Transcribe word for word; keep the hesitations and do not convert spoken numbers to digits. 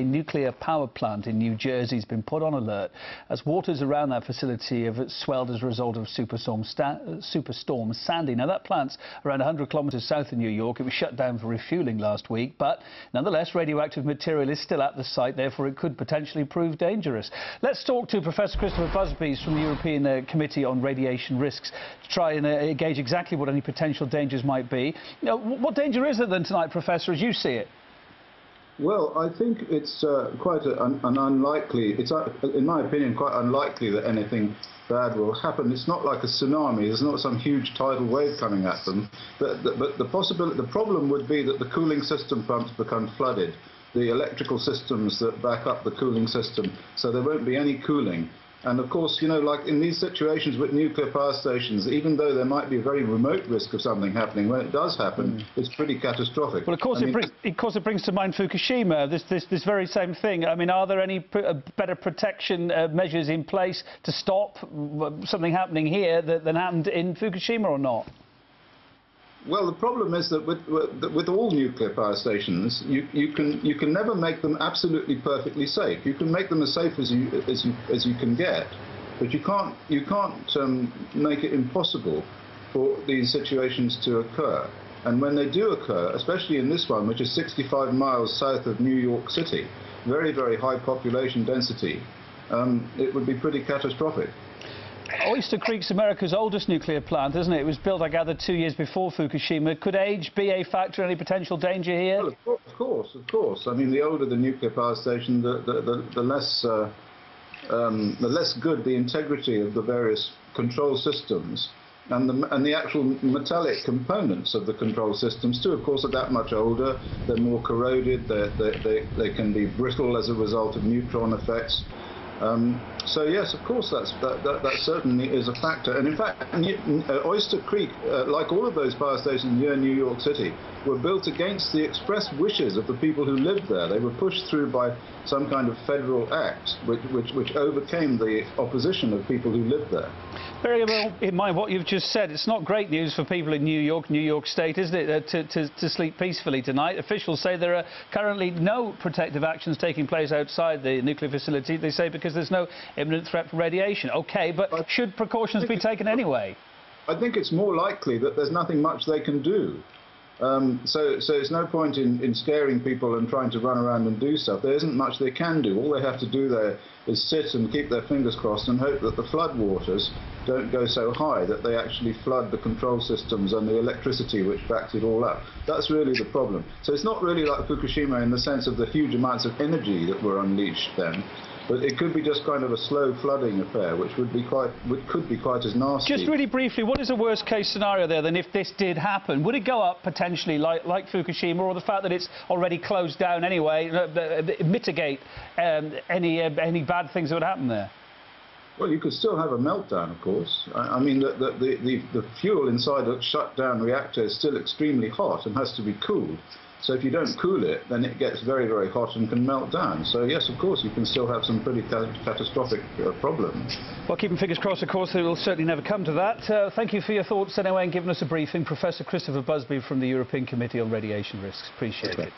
A nuclear power plant in New Jersey has been put on alert as waters around that facility have swelled as a result of Superstorm, Superstorm Sandy. Now, that plant's around one hundred kilometres south of New York. It was shut down for refuelling last week, but nonetheless, radioactive material is still at the site, therefore it could potentially prove dangerous. Let's talk to Professor Christopher Busby from the European uh, Committee on Radiation Risks to try and uh, gauge exactly what any potential dangers might be. You know, what danger is there then tonight, Professor, as you see it? Well, I think it's uh, quite a, an, an unlikely, it's, uh, in my opinion, quite unlikely that anything bad will happen. It's not like a tsunami. There's not some huge tidal wave coming at them. But, the, but the, possibility, the problem would be that the cooling system pumps become flooded, the electrical systems that back up the cooling system, so there won't be any cooling. And of course, you know, like in these situations with nuclear power stations, even though there might be a very remote risk of something happening, when it does happen, mm. it's pretty catastrophic. Well, of course, I mean, it brings, of course, it brings to mind Fukushima, this, this, this very same thing. I mean, are there any pr better protection uh, measures in place to stop something happening here that, than happened in Fukushima or not? Well, the problem is that with, with all nuclear power stations, you, you, can, you can never make them absolutely perfectly safe. You can make them as safe as you, as you, as you can get, but you can't, you can't um, make it impossible for these situations to occur. And when they do occur, especially in this one, which is sixty-five miles south of New York City, very, very high population density, um, it would be pretty catastrophic. Oyster Creek's America's oldest nuclear plant, isn't it? It was built, I gather, two years before Fukushima. Could age be a factor in any potential danger here? Well, of course, of course, of course. I mean, the older the nuclear power station, the, the, the, the, less, uh, um, the less good the integrity of the various control systems and the, and the actual metallic components of the control systems, too. Of course, are that much older, they're more corroded, they're, they're, they, they can be brittle as a result of neutron effects. Um, so yes, of course, that's, that, that, that certainly is a factor. And in fact, Oyster Creek, uh, like all of those power stations near New York City, were built against the express wishes of the people who lived there. They were pushed through by some kind of federal act, which, which, which overcame the opposition of people who lived there. Bearing well in mind what you've just said, it's not great news for people in New York, New York State, isn't it, uh, to, to, to sleep peacefully tonight. Officials say there are currently no protective actions taking place outside the nuclear facility, they say, because there's no imminent threat from radiation. OK, but should precautions be taken anyway? I think it's more likely that there's nothing much they can do. Um, so, so it's no point in, in scaring people and trying to run around and do stuff. There isn't much they can do. All they have to do there is sit and keep their fingers crossed and hope that the floodwaters don't go so high that they actually flood the control systems and the electricity which backs it all up. That's really the problem. So it's not really like Fukushima in the sense of the huge amounts of energy that were unleashed then. But it could be just kind of a slow flooding affair, which would be quite, which could be quite as nasty. Just really briefly, what is the worst-case scenario there? Then, if this did happen, would it go up potentially like like Fukushima, or the fact that it's already closed down anyway, mitigate um, any uh, any bad things that would happen there? Well, you could still have a meltdown, of course. I, I mean, the the, the the the fuel inside a shut-down reactor is still extremely hot and has to be cooled. So if you don't cool it, then it gets very, very hot and can melt down. So yes, of course, you can still have some pretty catastrophic uh, problems. Well, keeping fingers crossed, of course, it will certainly never come to that. Uh, thank you for your thoughts anyway and giving us a briefing. Professor Christopher Busby from the European Committee on Radiation Risks. Appreciate it.